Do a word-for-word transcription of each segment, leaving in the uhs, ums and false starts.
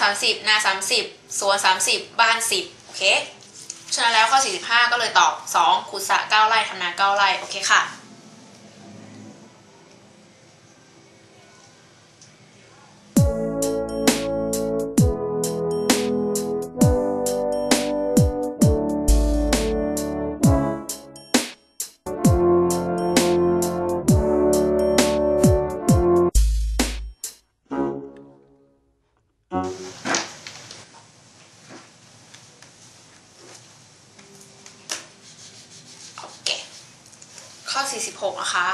สามสิบนาสามสิบสวนสามสิบบ้านสิบโอเคฉะนั้นแล้วข้อสี่สิบห้าก็เลยตอบสองขุดสระเก้าไร่ทำนาเก้าไร่โอเคค่ะสี่สิบหกนะคะ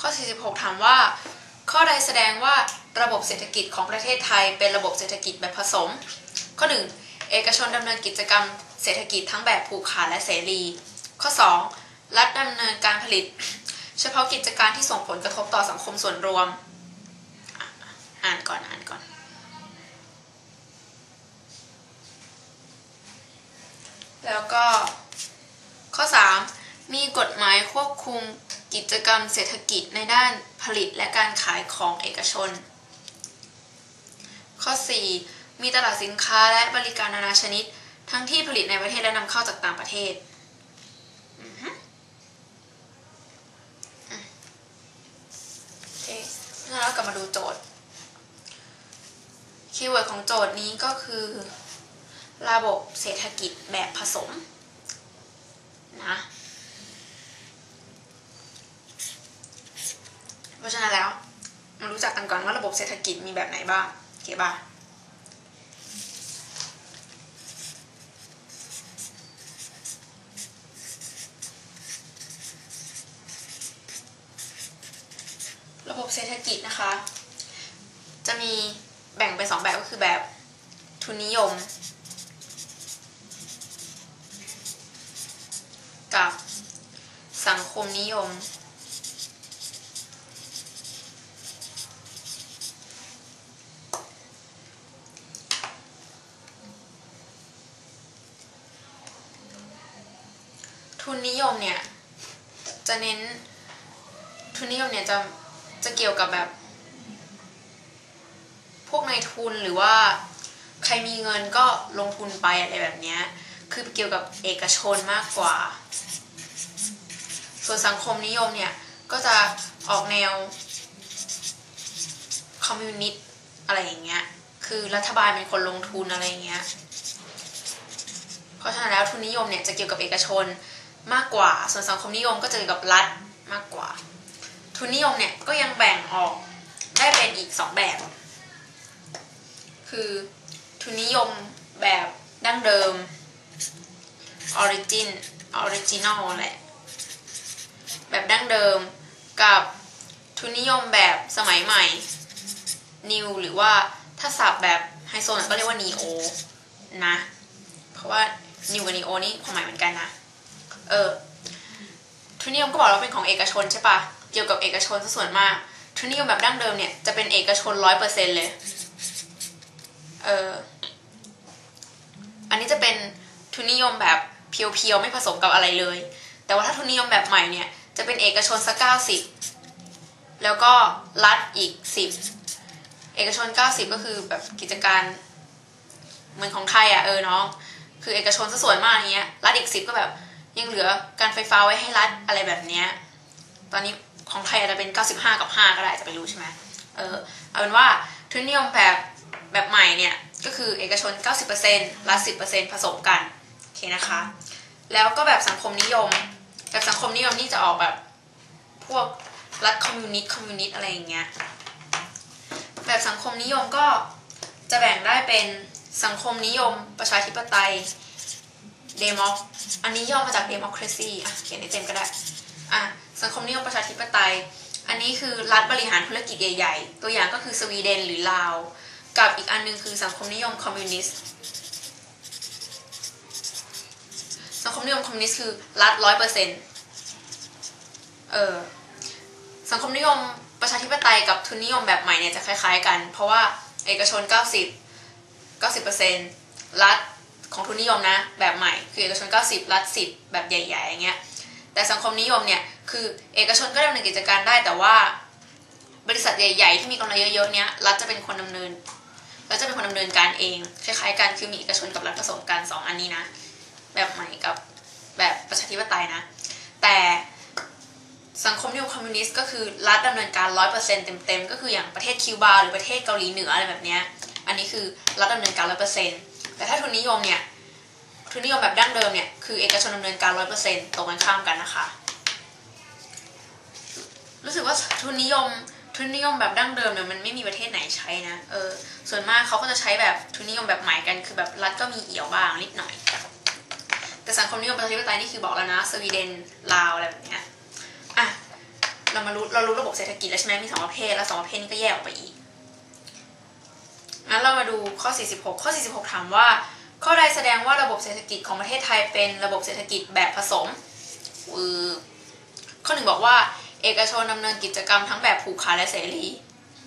ข้อสี่สิบหกถามว่าข้อใดแสดงว่าระบบเศรษฐกิจของประเทศไทยเป็นระบบเศรษฐกิจแบบผสมข้อหนึ่งเอกชนดำเนินกิจกรรมเศรษฐกิจทั้งแบบผูกขาดและเสรีข้อสองรัฐดำเนินการผลิตเฉพาะกิจการที่ส่งผลกระทบต่อสังคมส่วนรวมอ่านก่อนอ่านก่อนแล้วก็ข้อสามมีกฎหมายควบคุมกิจกรรมเศรษฐกิจในด้านผลิตและการขายของเอกชนข้อสี่มีตลาดสินค้าและบริการนานาชนิดทั้งที่ผลิตในประเทศและนำเข้าจากต่างประเทศโอเคแล้วกลับมาดูโจทย์คีย์เวิร์ดของโจทย์นี้ก็คือระบบเศรษฐกิจแบบผสมนะเพราะฉะนั้นแล้วมารู้จักกันก่อนว่าระบบเศรษฐกิจมีแบบไหนบ้างโอเคป่ะระบบเศรษฐกิจนะคะจะมีแบ่งเป็นสองแบบก็คือแบบทุนนิยมกับสังคมนิยมทุนนิยมเนี่ยจะเน้นทุนนิยมเนี่ยจะจะเกี่ยวกับแบบพวกนายทุนหรือว่าใครมีเงินก็ลงทุนไปอะไรแบบเนี้ยคือเกี่ยวกับเอกชนมากกว่าส่วนสังคมนิยมเนี่ยก็จะออกแนวคอมมิวนิสต์อะไรอย่างเงี้ยคือรัฐบาลเป็นคนลงทุนอะไรอย่างเงี้ยเพราะฉะนั้นแล้วทุนนิยมเนี่ยจะเกี่ยวกับเอกชนมากกว่าส่วนสังคมนิยมก็จะเกี่ยวกับรัฐมากกว่าทุนนิยมเนี่ยก็ยังแบ่งออกได้เป็นอีกสองแบบคือทุนนิยมแบบดั้งเดิม origin original แหละแบบดั้งเดิมกับทุนนิยมแบบสมัยใหม่ new หรือว่าถ้าศัพท์แบบไฮโซก็เรียกว่า neo นะเพราะว่า new กับ neo นี่ความหมายเหมือนกันนะเออทุนนิยมก็บอกเราเป็นของเอกชนใช่ปะเกี่ยวกับเอกชนส่วนมากทุนนิยมแบบดั้งเดิมเนี่ยจะเป็นเอกชน ร้อยเปอร์เซ็นต์ เลยเอออันนี้จะเป็นทุนนิยมแบบเพียวๆไม่ผสมกับอะไรเลยแต่ว่าถ้าทุนนิยมแบบใหม่เนี่ยจะเป็นเอกชนสักเก้าสิบแล้วก็รัฐอีกสิบเอกชนเก้าสิบก็คือแบบกิจการเหมือนของไทยอ่ะเออน้องคือเอกชนส่วนมากอย่างเงี้ยรัฐอีกสิบก็แบบยังเหลือการไฟฟ้าไว้ให้รัฐอะไรแบบเนี้ยตอนนี้ของไทยอาจจะเป็นเก้าสิบห้ากับห้าก็ได้จะไปรู้ใช่ไหมเออเอาเป็นว่าทุนนิยมแบบแบบใหม่เนี่ยก็คือเอกชน เก้าสิบเปอร์เซ็นต์ รัฐ สิบเปอร์เซ็นต์ ผสมกันโอเคนะคะแล้วก็แบบสังคมนิยมแบบสังคมนิยมนี่จะออกแบบพวกรัฐคอมมิวนิสต์คอมมิวนิสต์อะไรอย่างเงี้ยแบบสังคมนิยมก็จะแบ่งได้เป็นสังคมนิยมประชาธิปไตยเดโมอันนี้ย่อมาจาก democracy อ่ะเขียนให้เต็มก็ได้อ่ะสังคมนิยมประชาธิปไตยอันนี้คือรัฐบริหารธุรกิจใหญ่ๆตัวอย่างก็คือสวีเดนหรือลาวกับอีกอันนึงคือสังคมนิยมคอมมิวนิสต์สังคมนิยมคอมมิวนิสต์คือรัฐ ร้อยเปอร์เซ็นต์ เออสังคมนิยมประชาธิปไตยกับทุนนิยมแบบใหม่เนี่ยจะคล้ายๆกันเพราะว่าเอกชน เก้าสิบ เก้าสิบเปอร์เซ็นต์ รัฐของทุนนิยมนะแบบใหม่คือเอกชนเก้าสิบรัฐสิบแบบใหญ่ๆอย่างเงี้ยแต่สังคมนิยมเนี่ยคือเอกชนก็ดำเนินกิจการได้แต่ว่าบริษัทใหญ่ๆที่มีกำไรเยอะๆเนี้ยรัฐจะเป็นคนดำเนิน แล้วจะเป็นคนดำเนินการเองคล้ายๆกันคือมีเอกชนกับรัฐผสมกันสองอันนี้นะแบบใหม่กับแบบประชาธิปไตยนะแต่สังคมนิยมคอมมิวนิสต์ก็คือรัฐดำเนินการ ร้อยเปอร์เซ็นต์ เต็มๆก็คืออย่างประเทศคิวบาหรือประเทศเกาหลีเหนืออะไรแบบเนี้ยอันนี้คือรัฐดำเนินการ ร้อยเปอร์เซ็นต์ แต่ถ้าทุนนิยมเนี่ยทุนนิยมแบบดั้งเดิมเนี่ยคือเอกชนดำเนินการ ร้อยเปอร์เซ็นต์ ตรงกันข้ามกันนะคะรู้สึกว่าทุนนิยมทุนนิยมแบบดั้งเดิมเนี่ยมันไม่มีประเทศไหนใช้นะเออส่วนมากเขาก็จะใช้แบบทุนนิยมแบบใหม่กันคือแบบรัฐก็มีเอี่ยวบ้างนิดหน่อยแต่สังคมนิยมประชาธิปไตยนี่คือบอกแล้วนะสวีเดนลาวอะไรแบบเนี้ยอ่ะเรามารู้เรารู้ระบบเศรษฐกิจแล้วใช่ไหมมีสองประเภทแล้วสองประเภทนี้ก็แยกออกไปอีกงั้นเรามาดูข้อสี่สิบหกข้อสี่สิบหกถามว่าข้อใดแสดงว่าระบบเศรษฐกิจของประเทศไทยเป็นระบบเศรษฐกิจแบบผสมอือข้อหนึ่งบอกว่าเอกชนดำเนินกิจกรรมทั้งแบบผูกขาดและเสรี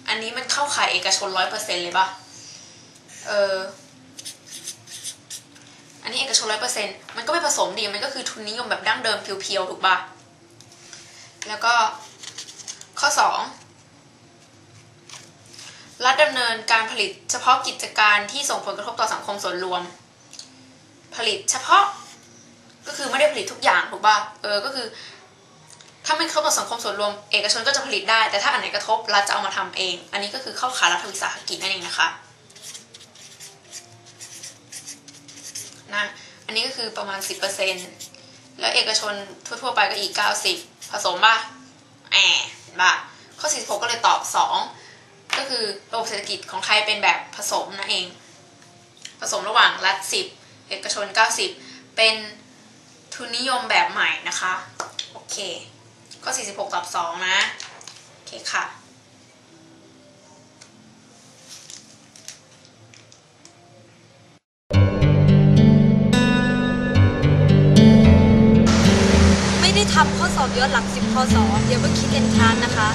อันนี้มันเข้าข่ายเอกชน ร้อยเปอร์เซ็นต์ เลยป่ะเอออันนี้เอกชน ร้อยเปอร์เซ็นต์ มันก็ไม่ผสมดีมันก็คือทุนนิยมแบบดั้งเดิมเพียวๆถูกป่ะแล้วก็ข้อสองรัฐดำเนินการผลิตเฉพาะกิจการที่ส่งผลกระทบต่อสังคมส่วนรวมผลิตเฉพาะก็คือไม่ได้ผลิตทุกอย่างถูกป่ะเออก็คือถ้าไม่เข้ากับสังคมส่วนรวมเอกชนก็จะผลิตได้แต่ถ้าอันไหนกระทบรัฐจะเอามาทำเองอันนี้ก็คือเข้าข่ายรัฐวิสาหกิจนั่นเองนะคะนะอันนี้ก็คือประมาณ สิบเปอร์เซ็นต์ แล้วเอกชนทั่วๆไปก็อีก เก้าสิบเปอร์เซ็นต์ ผสมป่ะแอบป่ะข้อสี่สิบหกก็เลยตอบสองก็คือระบบเศรษฐกิจของไทยเป็นแบบผสมนั่นเองผสมระหว่างรัฐสิบเอกชนเก้าสิบเป็นทุนนิยมแบบใหม่นะคะโอเคก็สี่สิบหกตอบสองนะโอเคค่ะไม่ได้ทำข้อสอบย้อนหลังสิบข้อสอบอย่าเพิ่งคิดเล่นช้านะคะ